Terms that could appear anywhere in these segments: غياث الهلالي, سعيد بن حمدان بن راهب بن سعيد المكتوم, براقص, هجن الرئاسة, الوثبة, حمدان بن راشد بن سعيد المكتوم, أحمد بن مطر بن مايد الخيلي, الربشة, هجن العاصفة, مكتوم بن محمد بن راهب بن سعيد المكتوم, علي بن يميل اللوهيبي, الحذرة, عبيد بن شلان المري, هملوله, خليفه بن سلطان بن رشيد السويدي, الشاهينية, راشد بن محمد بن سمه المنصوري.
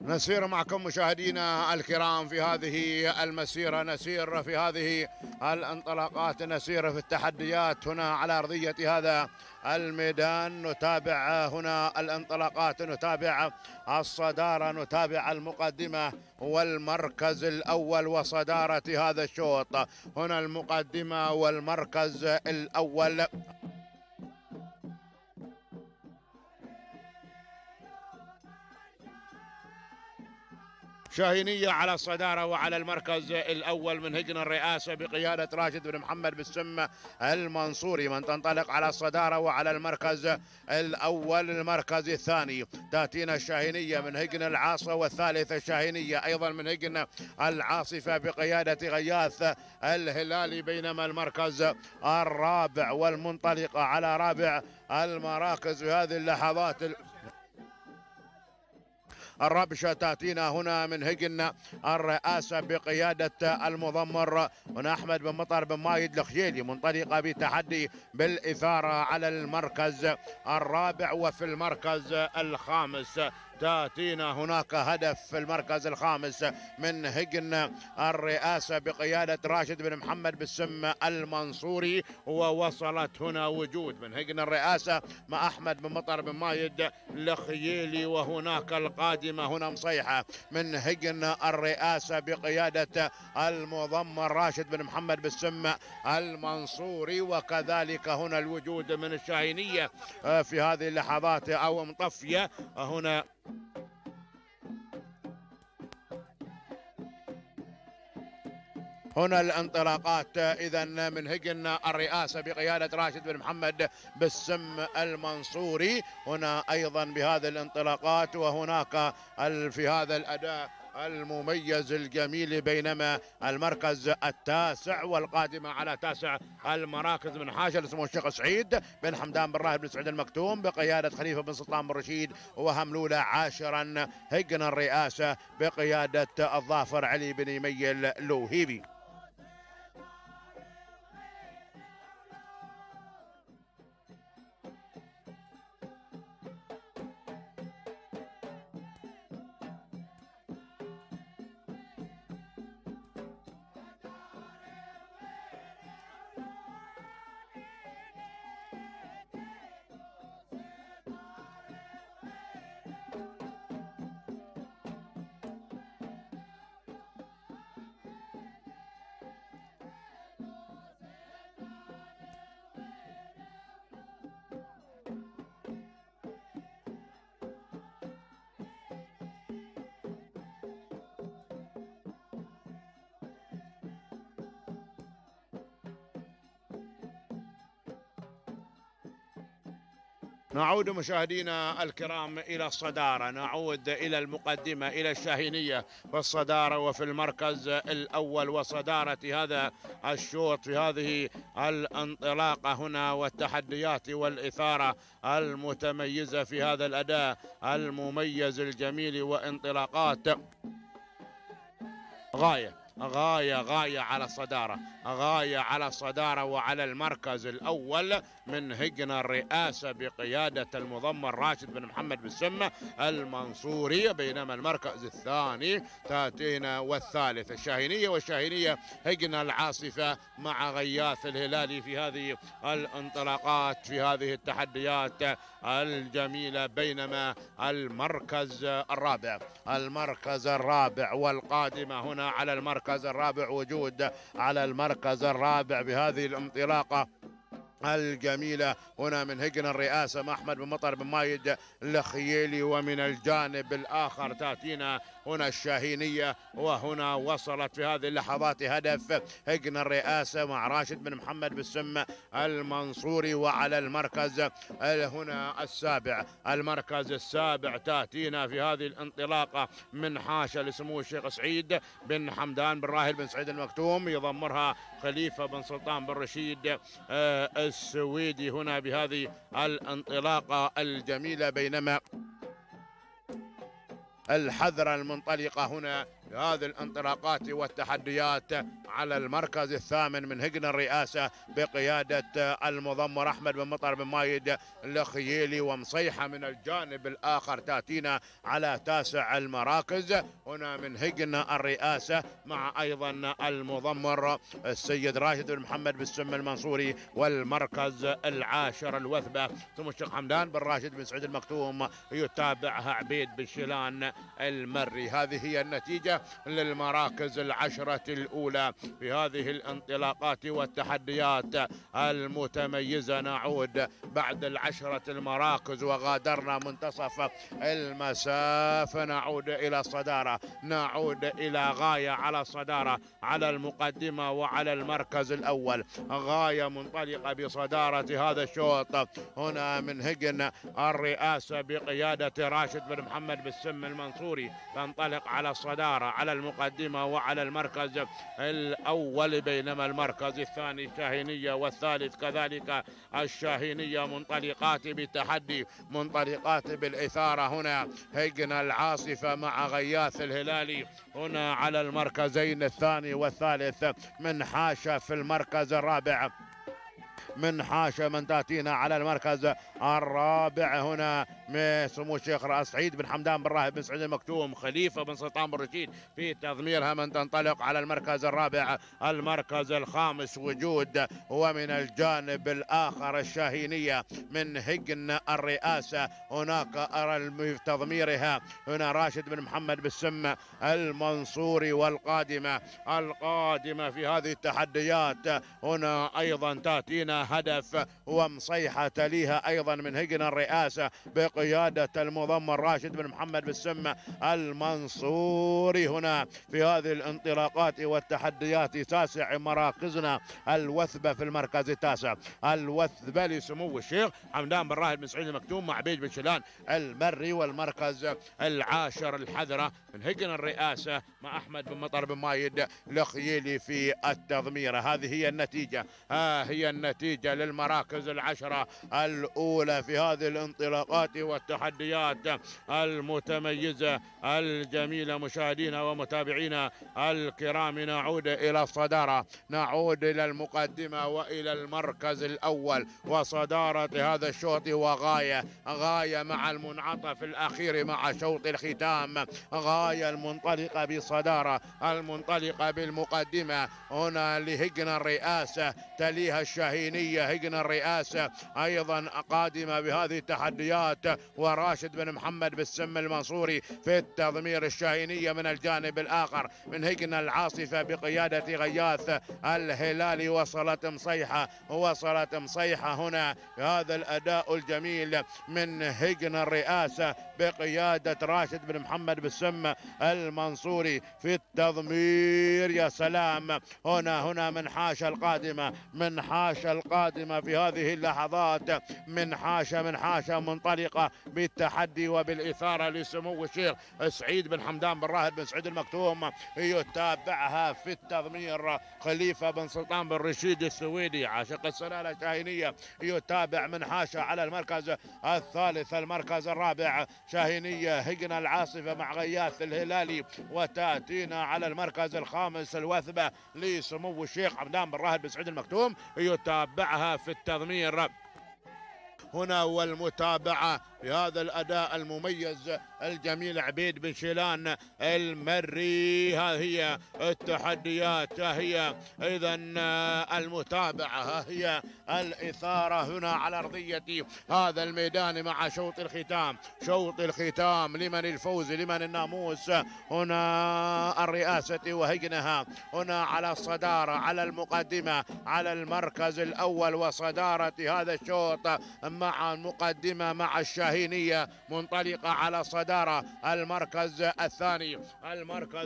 نسير معكم مشاهدينا الكرام في هذه المسيرة، نسير في هذه الانطلاقات، نسير في التحديات هنا على أرضية هذا الميدان، نتابع هنا الانطلاقات، نتابع الصدارة، نتابع المقدمة والمركز الأول وصدارة هذا الشوط. هنا المقدمة والمركز الأول. شاهينية على الصدارة وعلى المركز الأول من هجن الرئاسة بقيادة راشد بن محمد بن سمه المنصوري، من تنطلق على الصدارة وعلى المركز الأول. المركز الثاني تأتينا الشاهينية من هجن العاصفة، والثالث الشاهينية أيضا من هجن العاصفة بقيادة غياث الهلالي، بينما المركز الرابع والمنطلقة على رابع المراكز في هذه اللحظات الربشة تأتينا هنا من هجن الرئاسة بقيادة المضمر هنا أحمد بن مطر بن مايد الخيلي، منطلقة بتحدي بالإثارة على المركز الرابع. وفي المركز الخامس تأتينا هناك هدف في المركز الخامس من هجن الرئاسة بقيادة راشد بن محمد بن سمه المنصوري، ووصلت هنا وجود من هجن الرئاسة مع أحمد بن مطر بن مايد الخيلي. وهناك القادمة هنا مصيحة من هجن الرئاسة بقيادة المضمر راشد بن محمد بن سمه المنصوري، وكذلك هنا الوجود من الشاهينية في هذه اللحظات أو مطفية هنا. هنا الانطلاقات إذا من هجن الرئاسة بقيادة راشد بن محمد بن سمه المنصوري، هنا أيضا بهذه الانطلاقات. وهناك في هذا الأداء المميز الجميل، بينما المركز التاسع والقادمة على تاسع المراكز من حاشر اسمه الشيخ سعيد بن حمدان بن راهب بن سعيد المكتوم بقيادة خليفه بن سلطان بن رشيد وهملوله. عاشرا هجن الرئاسة بقيادة الظافر علي بن يميل اللوهيبي. نعود مشاهدينا الكرام إلى الصدارة، نعود إلى المقدمة، إلى الشاهينية في الصدارة وفي المركز الأول وصدارة هذا الشوط في هذه الانطلاقة هنا، والتحديات والإثارة المتميزة في هذا الأداء المميز الجميل، وانطلاقات غاية على الصدارة، غاية على الصدارة وعلى المركز الأول من هجن الرئاسة بقيادة المضمر راشد بن محمد بن سمه المنصوري، بينما المركز الثاني تأتينا والثالث الشاهينية، والشاهينية هجن العاصفة مع غياث الهلالي في هذه الانطلاقات، في هذه التحديات الجميلة. بينما المركز الرابع والقادمة هنا على المركز الرابع، وجود على المركز الرابع بهذه الانطلاقة الجميلة هنا من هجن الرئاسة مع أحمد بن مطر بن مايد الخيلي. ومن الجانب الآخر تأتينا هنا الشاهينية، وهنا وصلت في هذه اللحظات هدف هجن الرئاسة مع راشد بن محمد بن سمه المنصوري. وعلى المركز هنا السابع، المركز السابع تأتينا في هذه الانطلاقة من حاشا لسمو الشيخ سعيد بن حمدان بن راهب بن سعيد المكتوم، يضمرها خليفه بن سلطان بن رشيد السويدي هنا بهذه الانطلاقة الجميلة. بينما الحذرة المنطلقة هنا بهذه الانطلاقات والتحديات على المركز الثامن من هجن الرئاسة بقيادة المضمر أحمد بن مطر بن مايد الخيلي. ومصيحة من الجانب الآخر تأتينا على تاسع المراكز هنا من هجن الرئاسة مع أيضا المضمر السيد راشد بن محمد بن سمه المنصوري، والمركز العاشر الوثبة، ثم الشيخ حمدان بن راشد بن سعيد المكتوم يتابعها عبيد بن شلان المري. هذه هي النتيجة للمراكز العشرة الأولى في هذه الانطلاقات والتحديات المتميزة. نعود بعد العشرة المراكز وغادرنا منتصف المسافة، نعود إلى الصدارة، نعود إلى غاية على الصدارة على المقدمة وعلى المركز الأول. غاية منطلقة بصدارة هذا الشوط هنا من هجن الرئاسة بقيادة راشد بن محمد بن سمه المنصوري، تنطلق على الصدارة على المقدمة وعلى المركز الأول، بينما المركز الثاني الشاهينية والثالث كذلك الشاهينية منطلقات بالتحدي، منطلقات بالإثارة. هنا هجن العاصفة مع غياث الهلالي هنا على المركزين الثاني والثالث، من حاشة في المركز الرابع، من حاشة من تأتينا على المركز الرابع هنا سمو الشيخ رئيس سعيد بن حمدان بن راهب بن سعيد المكتوم، خليفه بن سلطان بن رشيد في تضميرها، من تنطلق على المركز الرابع. المركز الخامس وجود ومن الجانب الاخر الشاهينيه من هجن الرئاسه، هناك ارى في تضميرها هنا راشد بن محمد بن سمه المنصوري. والقادمه في هذه التحديات هنا ايضا تاتينا هدف ومصيحه تليها ايضا من هجن الرئاسه قيادة المضمر راشد بن محمد بن سمه المنصوري. هنا في هذه الانطلاقات والتحديات تاسع مراكزنا الوثبة في المركز التاسع، الوثبة لسمو الشيخ حمدان بن راهد بن سعيد المكتوم مع عبيد بن شلان المري. والمركز العاشر الحذرة من هجن الرئاسة مع أحمد بن مطر بن مايد الخيلي في التضميرة. هذه هي النتيجة، ها هي النتيجة للمراكز العشرة الأولى في هذه الانطلاقات والتحديات المتميزة الجميلة. مشاهدينا ومتابعينا الكرام، نعود إلى الصدارة، نعود إلى المقدمة وإلى المركز الأول وصدارة هذا الشوط. وغاية مع المنعطف الأخير مع شوط الختام، غاية المنطلقة بصدارة المنطلقة بالمقدمة هنا لهجن الرئاسة، تليها الشاهينية. هجن الرئاسة أيضا قادمة بهذه التحديات، وراشد بن محمد بن سمه المنصوري في التضمير. الشاهينية من الجانب الآخر من هجن العاصفة بقيادة غياث الهلالي. وصلت مصيحة، هنا هذا الأداء الجميل من هجن الرئاسة بقيادة راشد بن محمد بن سمه المنصوري في التضمير. يا سلام، هنا من حاشة القادمة، في هذه اللحظات، من حاشة منطلقة بالتحدي وبالإثارة لسمو الشيخ سعيد بن حمدان بن راهد بن سعيد المكتوم، يتابعها في التضمير خليفه بن سلطان بن رشيد السويدي عاشق السلالة الشاهينية، يتابع من حاشة على المركز الثالث. المركز الرابع شاهينية هجن العاصفة مع غياث الهلالي، وتأتينا على المركز الخامس الوثبة لسمو الشيخ حمدان بن راهد بن سعيد المكتوم، يتابعها في التضمير هنا. والمتابعة بهذا الأداء المميز الجميل عبيد بن شلان المري. ها هي التحديات، ها هي إذن المتابعة، ها هي الإثارة هنا على أرضية هذا الميدان مع شوط الختام. شوط الختام لمن الفوز، لمن الناموس؟ هنا الرئاسة وهجنها هنا على الصدارة على المقدمة على المركز الأول، وصدارة هذا الشوط مع المقدمة مع الشاهينية منطلقة على صدارة. المركز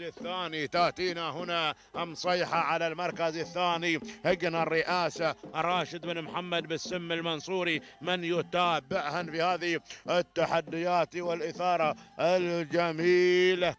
الثاني، تأتينا هنا مصيحة على المركز الثاني هجن الرئاسة راشد بن محمد بن سمه المنصوري، من يتابعها بهذه التحديات والإثارة الجميلة.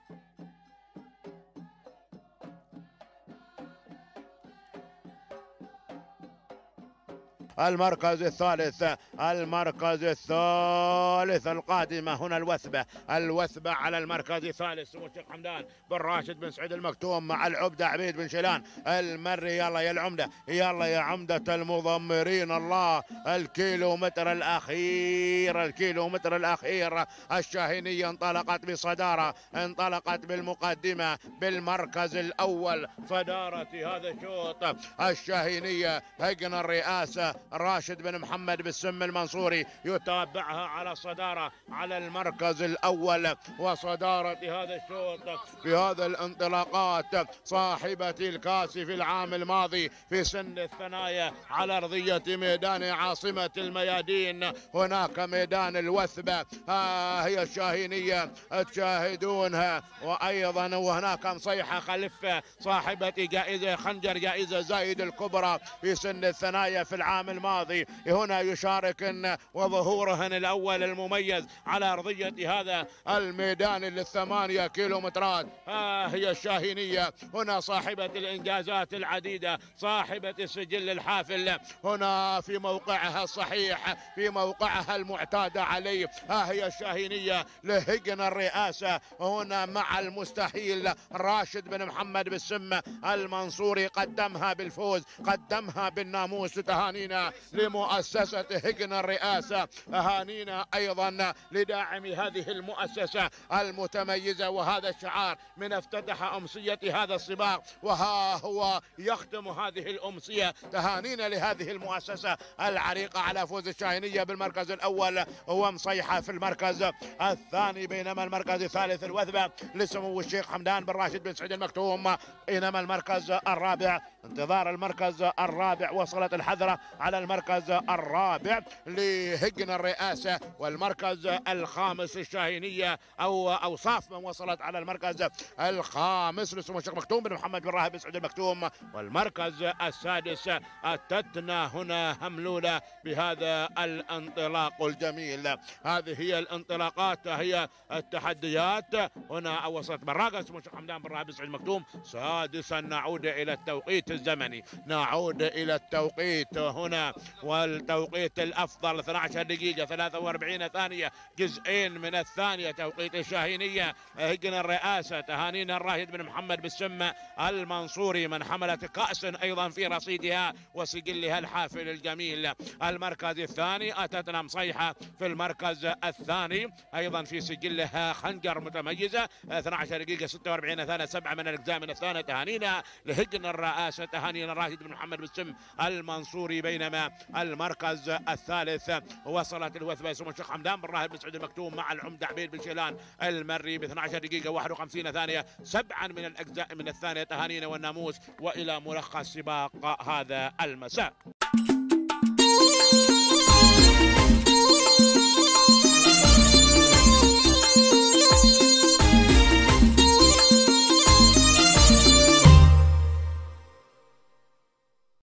المركز الثالث. المركز الثالث القادمة هنا الوثبة. الوثبة على المركز الثالث سمو الشيخ حمدان بن راشد بن سعيد المكتوم مع العبدة عبيد بن شلان المري. يلا يا العمدة، يلا يا عمدة المضمرين. الله، الكيلومتر الأخير، الكيلومتر الأخير. الشاهينية انطلقت بصدارة، انطلقت بالمقدمة بالمركز الأول صدارة هذا الشوط. الشاهينية هجن الرئاسة راشد بن محمد بن سمه المنصوري يتابعها على الصدارة على المركز الأول وصدارة هذا الشوط. في هذا الانطلاقات صاحبة الكاس في العام الماضي في سن الثنايا على أرضية ميدان عاصمة الميادين هناك ميدان الوثبة. ها هي الشاهينية تشاهدونها، وأيضا وهناك مصيحة خلفة صاحبة جائزة خنجر جائزة زايد الكبرى في سن الثنايا في العام الماضي. هنا يشاركن وظهورهن الأول المميز على أرضية هذا الميدان للثمانية كيلومترات. ها هي الشاهينية هنا صاحبة الإنجازات العديدة، صاحبة السجل الحافل هنا في موقعها الصحيح، في موقعها المعتاد عليه. ها هي الشاهينية لهجن الرئاسة هنا مع المستحيل راشد بن محمد بن سمه المنصوري. قدمها بالفوز، قدمها بالناموس. تهانينا لمؤسسة هجن الرئاسة، تهانينا أيضا لداعم هذه المؤسسة المتميزة وهذا الشعار من افتتح أمسية هذا السباق وها هو يختم هذه الأمسية. تهانينا لهذه المؤسسة العريقة على فوز الشاهينية بالمركز الأول ومصيحة في المركز الثاني، بينما المركز الثالث الوثبة لسمو الشيخ حمدان بن راشد بن سعيد المكتوم، بينما المركز الرابع انتظار المركز الرابع. وصلت الحذرة على المركز الرابع لهجن الرئاسة، والمركز الخامس الشاهينية أو أوصاف من وصلت على المركز الخامس لسمو الشيخ مكتوم بن محمد بن راهب بن سعيد المكتوم. والمركز السادس أتتنا هنا هملوله بهذا الانطلاق الجميل. هذه هي الانطلاقات، هي التحديات. هنا وصلت براقص سمو الشيخ حمدان بن راهب بن سعيد المكتوم سادسا. نعود إلى التوقيت الزمني، نعود إلى التوقيت هنا، والتوقيت الأفضل 12 دقيقة 43 ثانية جزئين من الثانية توقيت الشاهينية هجن الرئاسة. تهانينا الراشد بن محمد بن سمه المنصوري من حملت كأس أيضا في رصيدها وسجلها الحافل الجميل. المركز الثاني أتتنا مصيحة في المركز الثاني أيضا في سجلها خنجر متميزة 12 دقيقة 46 ثانية 7 من الأجزاء من الثانية. تهانينا لهجن الرئاسة، تهانينا راشد بن محمد بن سمه المنصوري. بينما المركز الثالث وصلت الوثبة سمو الشيخ حمدان بن راهب بن سعود المكتوم مع العمدة عبيد بن شيلان المري ب 12 دقيقة 51 ثانية 7 من الأجزاء من الثانية. تهانينا والناموس، وإلى ملخص سباق هذا المساء.